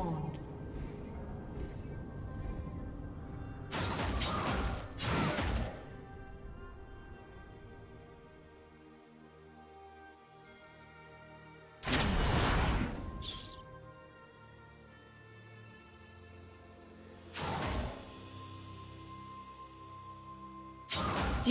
spawned. Do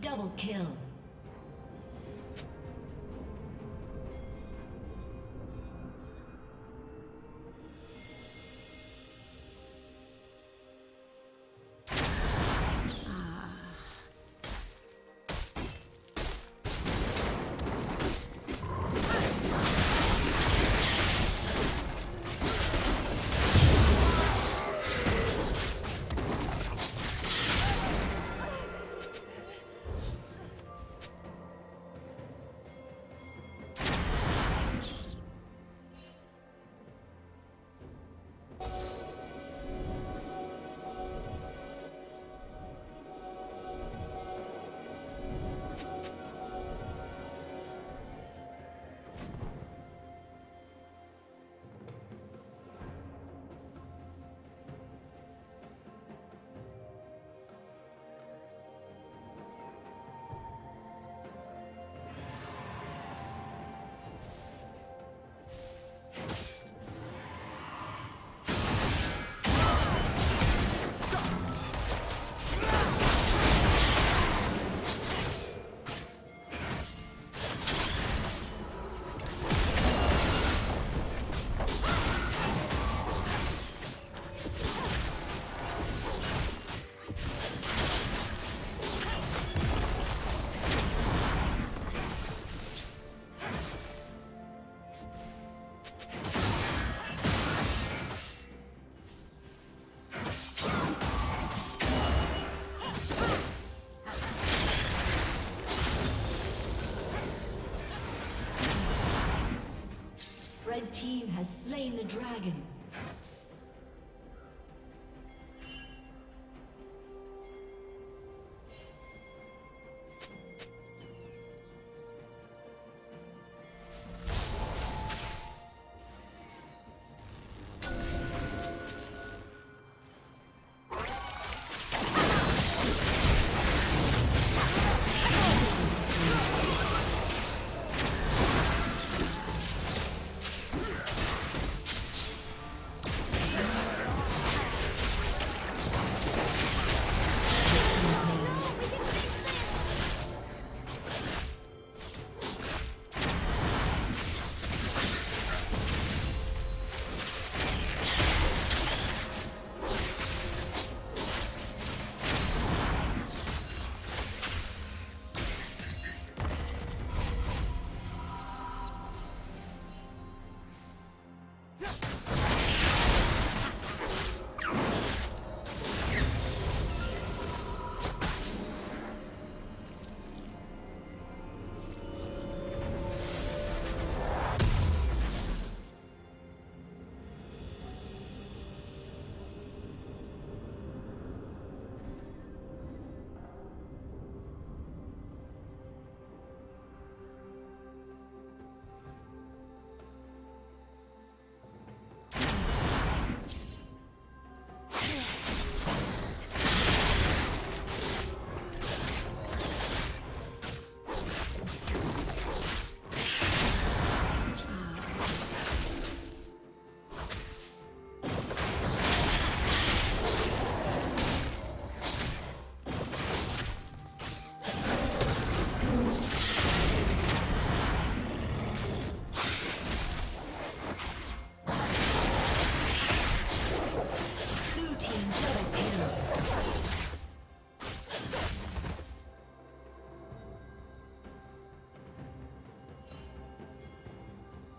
Double kill. Red team has slain the dragon.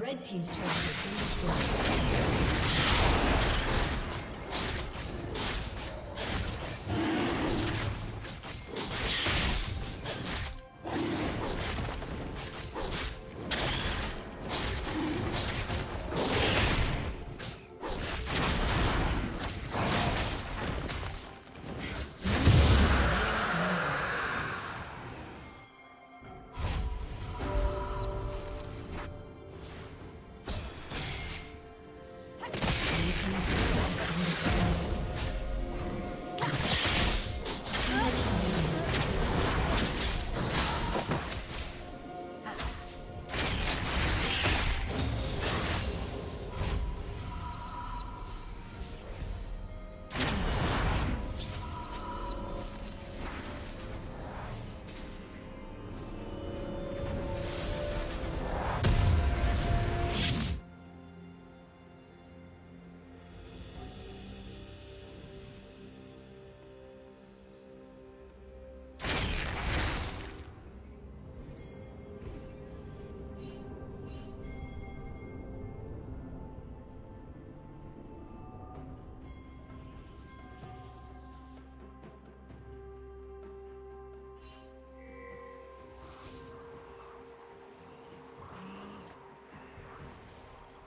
Red team's turret has been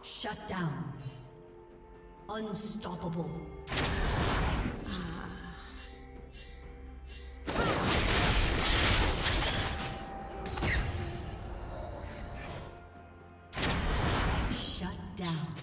shut down. Unstoppable. Shut down.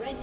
Red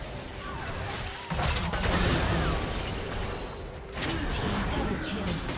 Blue team double kill.